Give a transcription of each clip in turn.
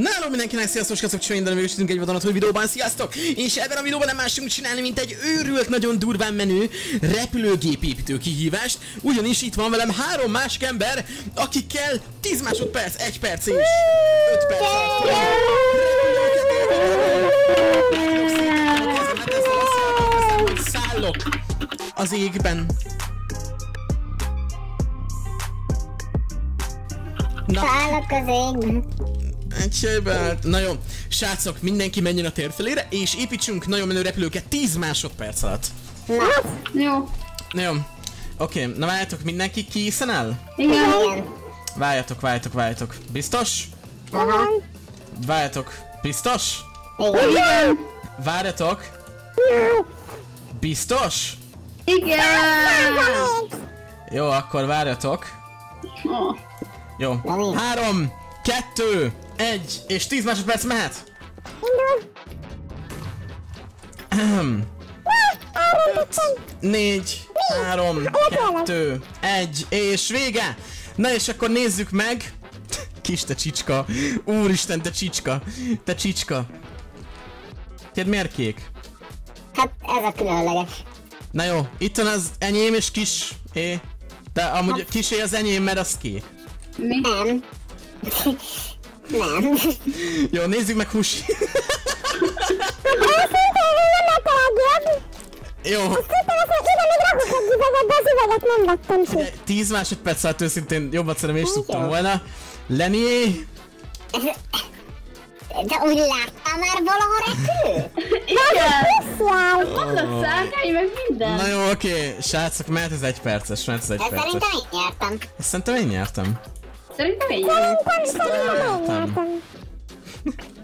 Náló mindenkinek sziasztok, srácok, csajindalom, és üdvözlünk egy vadonatúj videóban, sziasztok! És ebben a videóban nem más tudunk csinálni, mint egy őrült, nagyon durván menő repülőgépépítő kihívást. Ugyanis itt van velem három másik ember, akikkel 10 másodperc, 1 perc és 5 perc alatt repülőket szállok az égben. Szállok az égben. Na jó, srácok, mindenki menjen a térfelére, és építsünk nagyon menő repülőket 10 másodperc alatt. Jó. Na jó. Oké, na várjatok, mindenki készen áll? Igen. Várjatok. Biztos? Aha. Várjatok. Biztos? Igen. Várjatok. Biztos? Igen. Jó, akkor várjatok. Jó. 3, 2, 1 és 10 másodperc mehet! Indul! 4, 3, 2, 1 és vége! Na és akkor nézzük meg! Kis te csicska! Úristen, te csicska! Te csicska! Tied miért kék? Hát ez a különleges. Na jó, itt van az enyém és kis é. De amúgy hát kis é az enyém, mert az kék. Nem. Nem. Jó, nézzük meg Husi. Jó. Ugye, 10 másodperc alatt őszintén jobbat szerintem is tudtam volna. Lenny. De úgy láttál már valahol repülő? Igen. Vannak szárnyai, meg minden. Na jó, oké. Srácok, mert ez 1 perces. Szerintem én nyertem. Szerintem én nyertem. Szerintem én nyertem.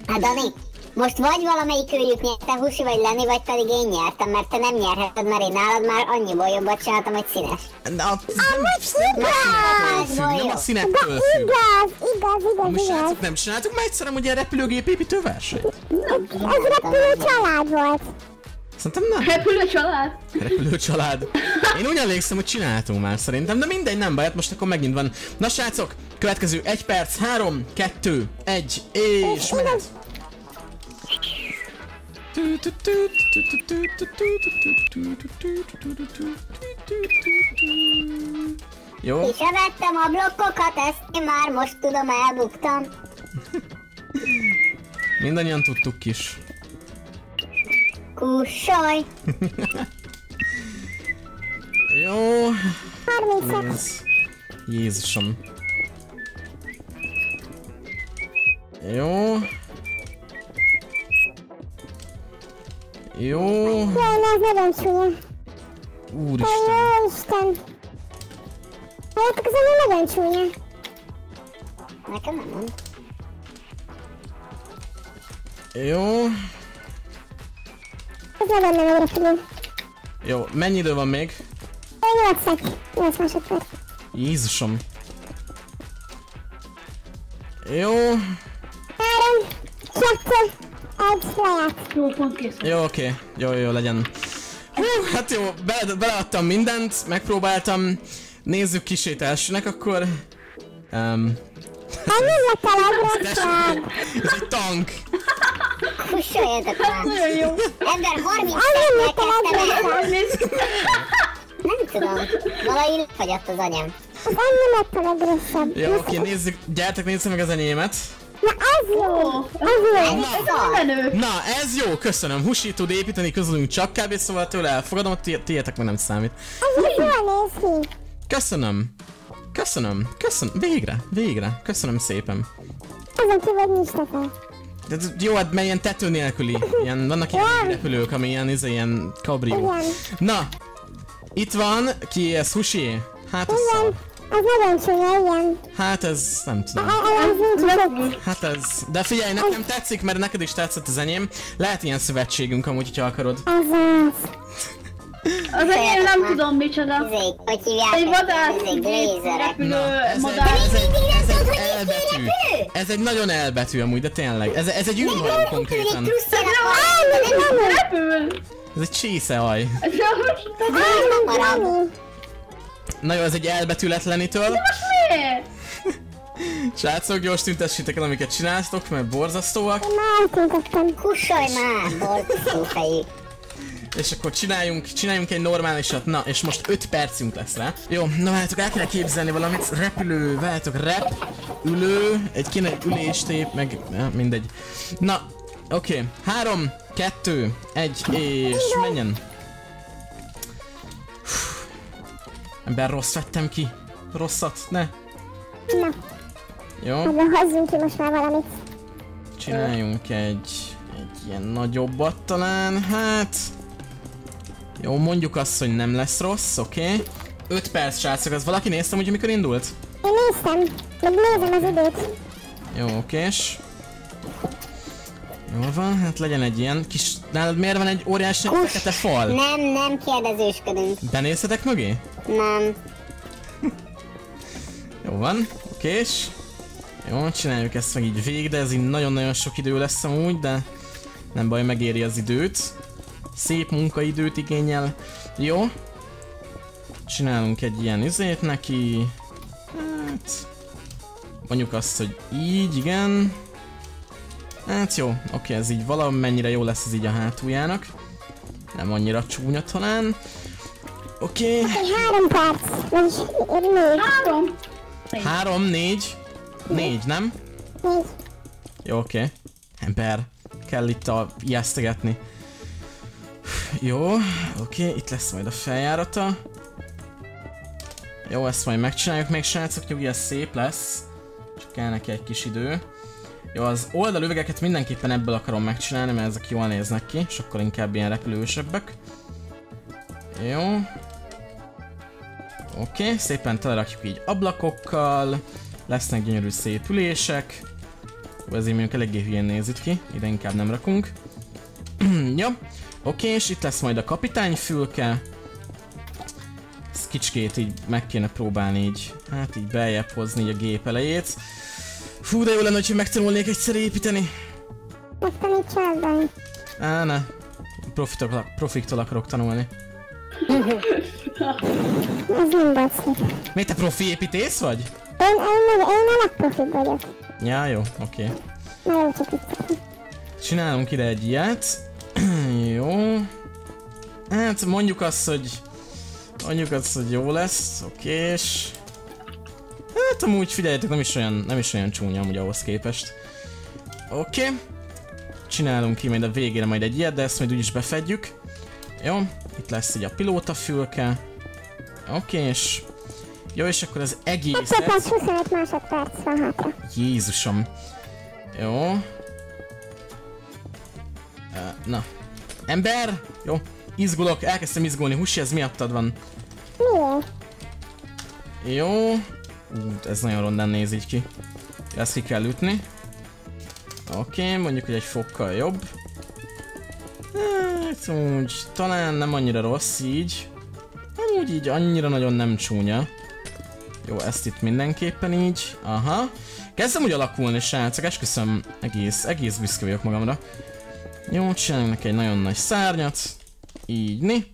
Hát Dani, most vagy valamelyik őjük nyerte, Husi vagy Lenni, vagy pedig én nyertem, mert te nem nyerheted, mert én nálad már annyiból jobbat csináltam, hogy színes. Nem a színektől függ. Igaz. Nem csináltuk már egyszerűen ugye a repülőgépépítő versenyt? Ez repülőcsalád volt. Szerintem nem. Repülőcsalád. Repülőcsalád. Én úgy emlékszem, hogy csináltunk már szerintem, de mindegy, nem baj, hát most akkor megint van. Na srácok, következő 1 perc, 3, 2, 1 és mehet. Jó. Kisevettem a blokkokat, ezt én már most tudom, elbuktam. Mindannyian tudtuk is. Kussolj! Jó. 36. Jézusom. Jó. Jó. Jaj, ez nagyon csúnya. Úristen. Úristen. Hallottak az ember nagyon csúnya. Nekem nem mond. Jó. Ez nagyon nem örökülő. Jó, mennyi idő van még? 8 másodperc. Jézusom. Jó. 3, 2, 1, lejárt. Jó, pont kész. Jó, oké. Jó, legyen. Hú, hát jó, beleadtam mindent, megpróbáltam. Nézzük kisét elsőnek, akkor... Ez egy tank. Kussoljatok már. Nagyon jó. Ember 30 percet kezdtem el. Nem tudom, valahogy fagyott az anyám. Az anyám a legrosszabb. Jó, oké, nézzük, gyertek, nézzük meg az enyémet. Na ez jó! Na ez jó, köszönöm. Husi tud építeni közülünk csak kb. Szóval tőle elfogadom, hogy tiétek meg nem számít. Ez jól néz ki. Köszönöm. Végre. Köszönöm szépen. Ezen kívül nincs nekem. De jó, hát mert ilyen tető nélküli. Ilyen, vannak ilyen repülők, ami ilyen kabrió. Na! Itt van, ki ez, Husi? Hát ez szar. Az nagyon csúnya, igen. Hát ez, nem tudom. Hát ez, de figyelj, nekem tetszik, mert neked is tetszett az enyém. Lehet ilyen szövetségünk amúgy, hogyha akarod. Az enyém nem tudom micsoda. Egy vadászgép repülő modell. Ez egy nagyon elbetű amúgy, de tényleg. Ez egy űrhajó konkrétan. Ez egy csészehaj. Na jó, ez egy elbetületlenitől. De most miért? Srácok, gyors tüntessétek el, amiket csináltok, mert borzasztóak. Már tüntettem. Kussolj már, borzasztó fejük. És akkor csináljunk egy normálisat. Na, és most 5 percünk lesz rá. Jó, na várjátok, el kell képzelni valamit. Repülő, várjátok, ülő, egy kéne üléstép, meg mindegy. Na, oké, 3, 2, 1, és menjen. Ember, rossz vettem ki. Rosszat, ne. Na. Jó. Hát hozzunk ki most már valamit. Csináljunk egy ilyen nagyobbat talán, hát... Jó, mondjuk azt, hogy nem lesz rossz, oké. 5 perc, srácok, az valaki nézte, hogy mikor indult? Én néztem, meg nézem az időt. Jó, okés. Jól van, hát legyen egy ilyen kis... Nálad miért van egy óriási fekete fal? Nem kérdezősködünk. Benézhetek mögé? Nem. Jó van, okés. Jó, csináljuk ezt meg így végig, de ez így nagyon-nagyon sok idő lesz amúgy, de... Nem baj, megéri az időt. Szép munkaidőt igényel. Jó. Csinálunk egy ilyen izét neki. Hát... Mondjuk azt, hogy így, igen. Hát jó, oké, ez így valamennyire jó lesz ez így a hátuljának. Nem annyira csúnya talán. Oké. Hát egy 3 perc, vagyis 4. 3, 4, nem? 4. Jó, oké. Ember, kell itt ijesztegetni. Jó, oké, itt lesz majd a feljárata. Jó, ezt majd megcsináljuk még, srácok, nyugi, ez szép lesz. Csak kell neki egy kis idő. Jó, az oldalüvegeket mindenképpen ebből akarom megcsinálni, mert ezek jól néznek ki, és akkor inkább ilyen repülősebbek. Jó. Oké, szépen telerakjuk így ablakokkal. Lesznek gyönyörű szép ülések. Ó, ez így mondjuk eléggé hülyén néz itt ki, ide inkább nem rakunk. Jó. Oké, és itt lesz majd a kapitányfülke. Ezt kicsikét így meg kéne próbálni így, hát így beljebb hozni így a gép elejét. Fú, de jó lenne, hogy megtanulnék egyszer építeni. Aztán így csinálni. Á, ne. Profiktól akarok tanulni. Ez nem basszik. Miért te profi építész vagy? Én nem profi vagyok. Ja, jó, oké. Na jó, csak itt. Csinálunk ide egy ilyet. Jó. Hát mondjuk azt, hogy jó lesz, okés. Hát amúgy figyeljetek, nem is olyan csúnya amúgy ahhoz képest. Oké. Csinálunk ki majd a végére majd egy ilyet, de ezt majd úgyis befedjük. Jó, itt lesz így a pilótafülke. Okés. Jó, és akkor az egész. 25 másodperc van hátra. Jézusom. Jó. Na. Ember! Jó, izgulok, elkezdtem izgulni. Husi, ez miattad van. Miért? Jó. Ez nagyon rondán néz így ki. Ezt ki kell ütni. Oké, mondjuk, hogy egy fokkal jobb. Hát úgy, talán nem annyira rossz így. Nem úgy így annyira nagyon nem csúnya. Jó, ezt itt mindenképpen így. Aha. Kezdem úgy alakulni, srácok, esküszöm. Egész büszke vagyok magamra. Jó, csináljunk neki egy nagyon nagy szárnyat. Így, né.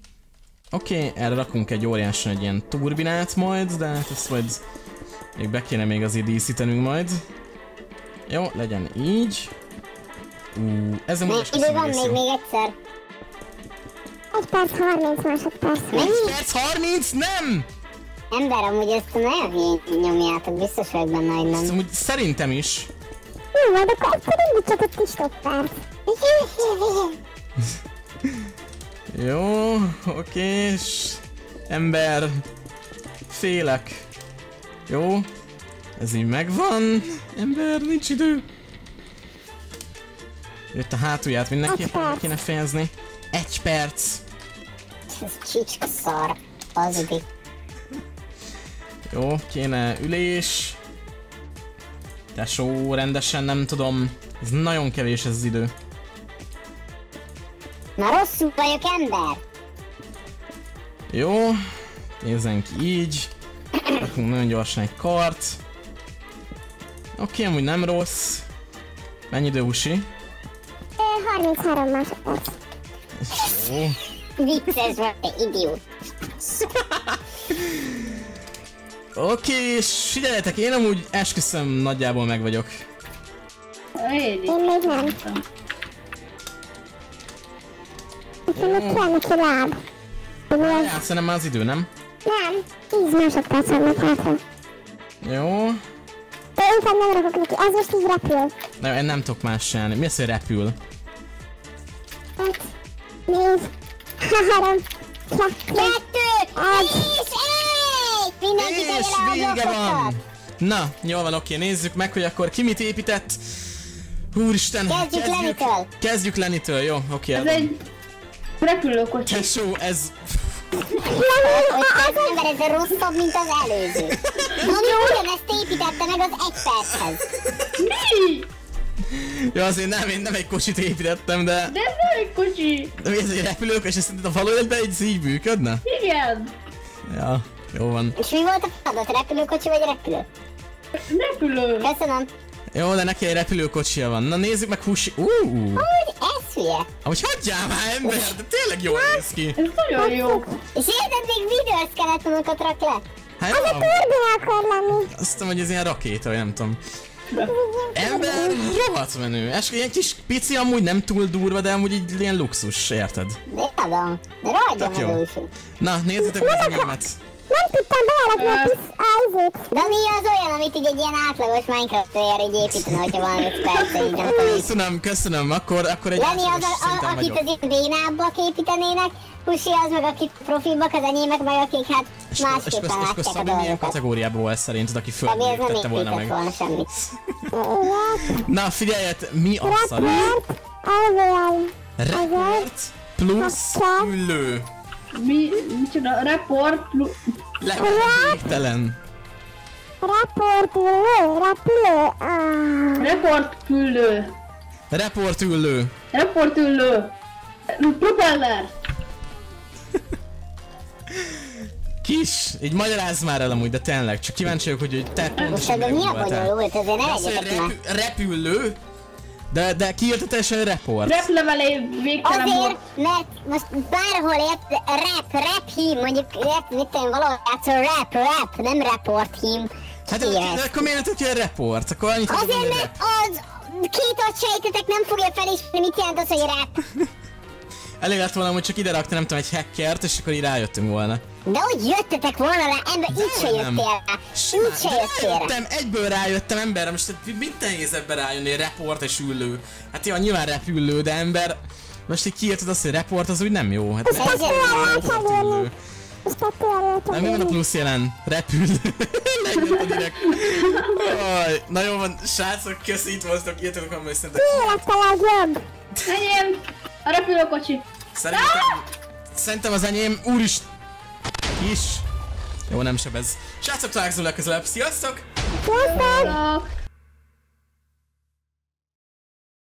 Oké, erre rakunk egy óriáson egy ilyen turbinát majd, de hát ezt majd még be kéne még azért díszítenünk majd. Jó, legyen így. Ez a most. Idő van még egyszer. 1 perc 30 másodperc. 1 perc 30, nem! Ember, amúgy ezt nagyon nyomjátok, biztos vagyok benne, hogy nem. Amúgy szerintem is. Jó, de akkor mindig csak egy kis toppár. Jó, okés. Ember. Félek. Jó. Ez így megvan. Ember, nincs idő. Jött a hátulját, mindenképpen meg kéne fejezni. 1 perc. Ez csicska szar. Hazudik. Jó, kéne ülés. Tesó, rendesen nem tudom. Ez nagyon kevés ez az idő. Na rosszul vagyok, ember! Jó, nézzen ki így. Rakunk nagyon gyorsan egy kart. Oké, amúgy nem rossz. Mennyi idő, Husi? 33 másodperc. Jó. Vicces vagy, te idiót. Oké, és figyeljetek, én amúgy esküszöm, nagyjából meg vagyok. Én még nem. Hát szerintem már az idő, nem? Nem, 10 másodperc van hátra. Jó. De inkább nem rakok neki, az most így repül. Na, én nem tudok más csinálni. Mi az, hogy repül? 5, 4, 3, 2, 1, mindenki vége van! Na, jól van, oké, nézzük meg, hogy akkor ki mit épített. Úristen, kezdjük Lenitől. Kezdjük Lenitől, jó, oké. Ez egy repülőkocsi. Tesó, ez... Az ember, ez rosszabb, mint az előző. Mondjuk ugyanezt építette meg az 1 perchez. Mi? Jó, azért nem, én nem egy kocsit építettem, de... De ez nem egy kocsi! De mi ez egy repülők, és szerinted a való életben egy így működne? Igen! Ja, jó van. És mi volt a feladat? Repülőkocsi vagy repülő? Repülő! Köszönöm! Jó, de neki egy repülőkocsia van. Na nézzük meg Husi... Hogy ez hülye! Amúgy hagyjál már, ember! De tényleg jól néz ki! Ez nagyon jó! És érted, még videószkeletonokat rak le? Hát jó! Az a turbina akar lenni! Azt hiszem, hogy ez ilyen rakéta, vagy nem tudom. Ember, rohadt menő. Eskügy, ilyen kis pici, amúgy nem túl durva, de amúgy így ilyen luxus, érted? Nézd, de ragyom az újfő. Na, nézzétek az egyemet. Nem tudtam beállapni a pisz ájzét. Dani az olyan, amit így egy ilyen átlagos Minecraft player így építene, hogyha valami 5 perce így nem. Köszönöm, köszönöm, akkor egy átlagos szinten vagyok. Akit az ilyen vénábbak építenének, Husi az meg akik profibak, az enyémek meg akik hát másképpen látják a dolgokat. És Szabi milyen kategóriában volt szerinted, aki fölmértette volna meg? Szabi ez nem épített volna semmit. Na figyeljet, mi a szarít? Report plusz ülő. Mi? Micsoda? Report plusz... Végtelen. Report ülő, repülő. Report ülő. Report ülő. Report ülő. Propeller. Kis, így magyarázz már el amúgy, de tényleg, csak kíváncsi vagyok, hogy te pontosan megvoltál. Az, hogy repülő, de kiírta teljesen report. Rap levelé végtelen volt. Azért, mert most bárhol ért rap hím, mondjuk rap, mit tudom, valahol játszol rap, nem report hím. Hát akkor miért tudja a report? Azért, mert az két ott sejtetek nem fogja felismerni, mit jelent az, hogy rap. Elég lett volna, hogy csak ide rakta, nem tudom, egy hackert, és akkor így rájöttünk volna. De úgy jöttetek volna rá, ember, így se jöttél rá. Úgy se jöttél rá. Egyből rájöttem, ember, most mit nehéz ebben rájönni, report és ülő. Hát jó, nyilván repülő, de ember, most így kiírtad azt, hogy report, az úgy nem jó. Hát nem jó. Nem, mi van a plusz jelen? Repülő. Na jó van, srácok, köszi, itt voltatok, írtatok amúgy szerintem. Enyém! A repülőkocsi! Szerintem az enyém, úristen! Jó, nem sebez. Srácok, találkozunk legközelebb, sziasztok! Sziasztok!